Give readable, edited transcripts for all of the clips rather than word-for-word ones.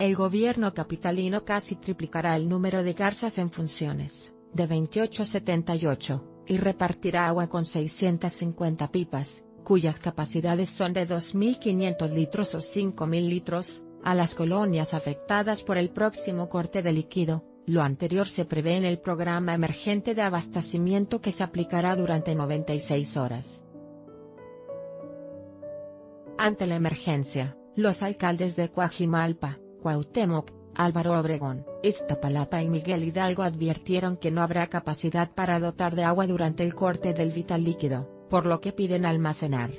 El gobierno capitalino casi triplicará el número de garzas en funciones, de 28 a 78, y repartirá agua con 650 pipas, cuyas capacidades son de 2.500 litros o 5.000 litros, a las colonias afectadas por el próximo corte de líquido. Lo anterior se prevé en el programa emergente de abastecimiento que se aplicará durante 96 horas. Ante la emergencia, los alcaldes de Cuajimalpa, Cuauhtémoc, Álvaro Obregón, Iztapalapa y Miguel Hidalgo advirtieron que no habrá capacidad para dotar de agua durante el corte del vital líquido, por lo que piden almacenar,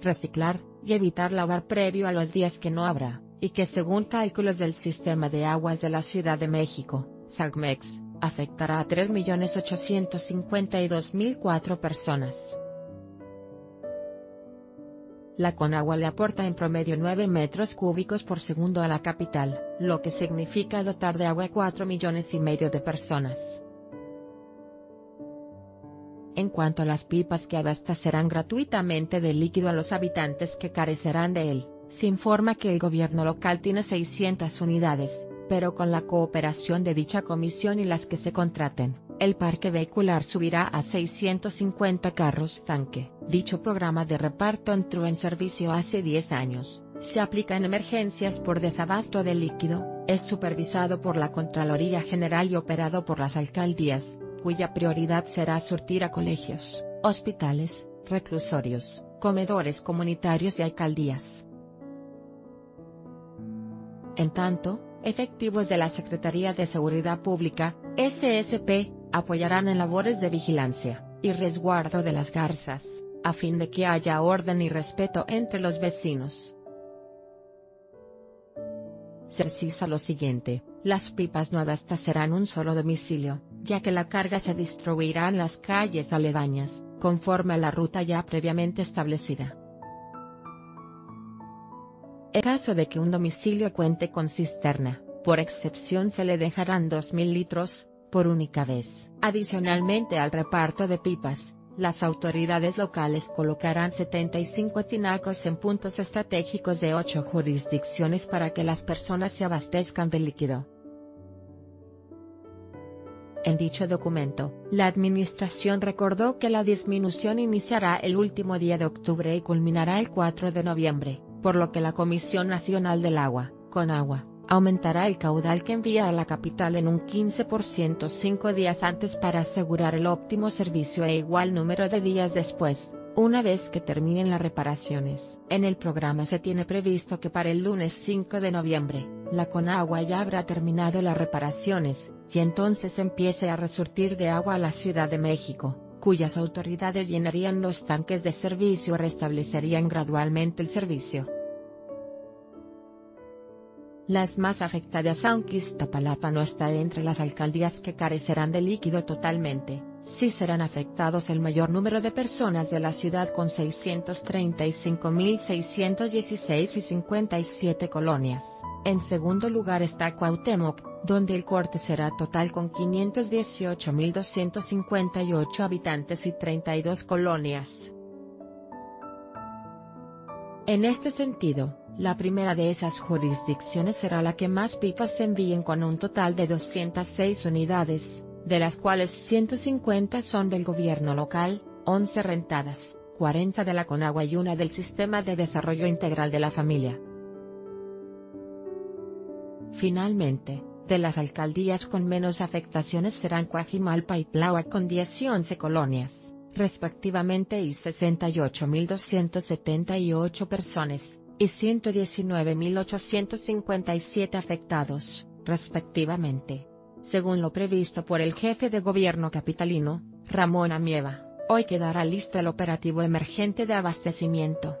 reciclar y evitar lavar previo a los días que no habrá, y que según cálculos del Sistema de Aguas de la Ciudad de México, SAGMEX, afectará a 3.852.004 personas. La Conagua le aporta en promedio 9 metros cúbicos por segundo a la capital, lo que significa dotar de agua a 4,5 millones de personas. En cuanto a las pipas que abastecerán gratuitamente de líquido a los habitantes que carecerán de él, se informa que el gobierno local tiene 600 unidades, pero con la cooperación de dicha comisión y las que se contraten, el parque vehicular subirá a 650 carros tanque. Dicho programa de reparto entró en servicio hace 10 años, se aplica en emergencias por desabasto de líquido, es supervisado por la Contraloría General y operado por las alcaldías, cuya prioridad será surtir a colegios, hospitales, reclusorios, comedores comunitarios y alcaldías. En tanto, efectivos de la Secretaría de Seguridad Pública, SSP, apoyarán en labores de vigilancia y resguardo de las garzas, a fin de que haya orden y respeto entre los vecinos. Se precisa lo siguiente: las pipas no abastecerán un solo domicilio, ya que la carga se distribuirá en las calles aledañas, conforme a la ruta ya previamente establecida. En caso de que un domicilio cuente con cisterna, por excepción se le dejarán 2.000 litros, por única vez. Adicionalmente al reparto de pipas, las autoridades locales colocarán 75 tinacos en puntos estratégicos de 8 jurisdicciones para que las personas se abastezcan de líquido. En dicho documento, la administración recordó que la disminución iniciará el último día de octubre y culminará el 4 de noviembre. Por lo que la Comisión Nacional del Agua, Conagua, aumentará el caudal que envía a la capital en un 15% 5 días antes para asegurar el óptimo servicio e igual número de días después, una vez que terminen las reparaciones. En el programa se tiene previsto que para el lunes 5 de noviembre, la Conagua ya habrá terminado las reparaciones, y entonces empiece a resurtir de agua a la Ciudad de México, cuyas autoridades llenarían los tanques de servicio y restablecerían gradualmente el servicio. Las más afectadas, aunque Iztapalapa no está entre las alcaldías que carecerán de líquido totalmente, sí serán afectados el mayor número de personas de la ciudad, con 635.616 y 57 colonias. En segundo lugar está Cuauhtémoc, donde el corte será total con 518.258 habitantes y 32 colonias. En este sentido, la primera de esas jurisdicciones será la que más pipas se envíen, con un total de 206 unidades, de las cuales 150 son del gobierno local, 11 rentadas, 40 de la Conagua y una del Sistema de Desarrollo Integral de la Familia. Finalmente, de las alcaldías con menos afectaciones serán Cuajimalpa y Tláhuac, con 10 y 11 colonias, respectivamente, y 68.278 personas, y 119.857 afectados, respectivamente. Según lo previsto por el jefe de gobierno capitalino, Ramón Amieva, hoy quedará listo el operativo emergente de abastecimiento.